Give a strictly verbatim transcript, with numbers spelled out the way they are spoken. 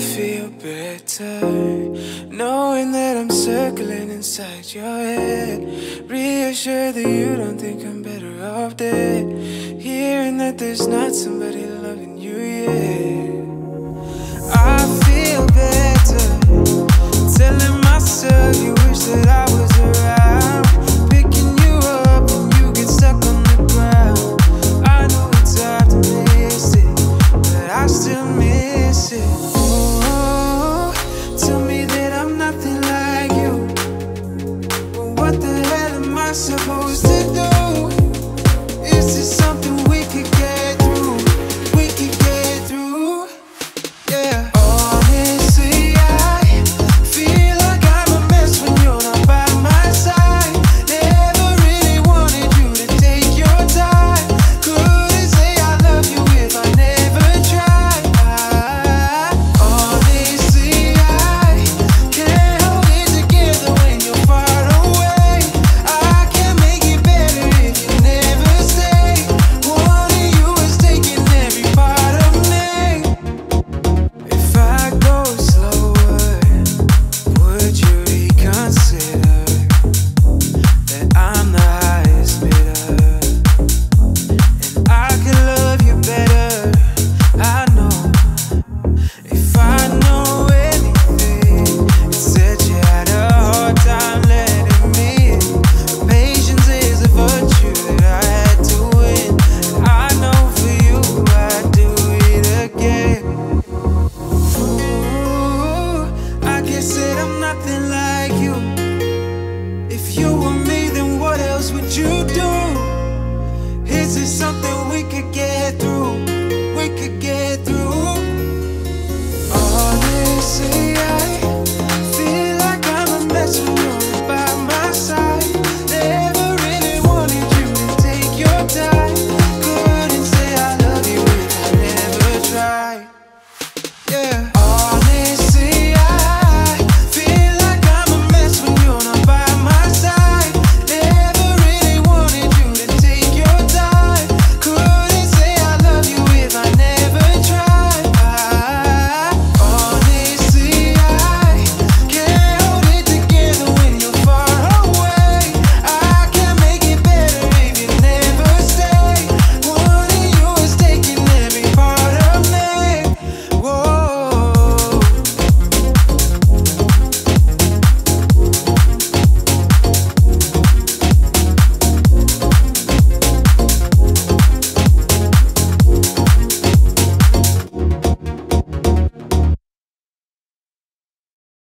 feel better knowing that I'm circling inside your head, reassured that you don't think I'm better off dead, hearing that there's not somebody loving you yet.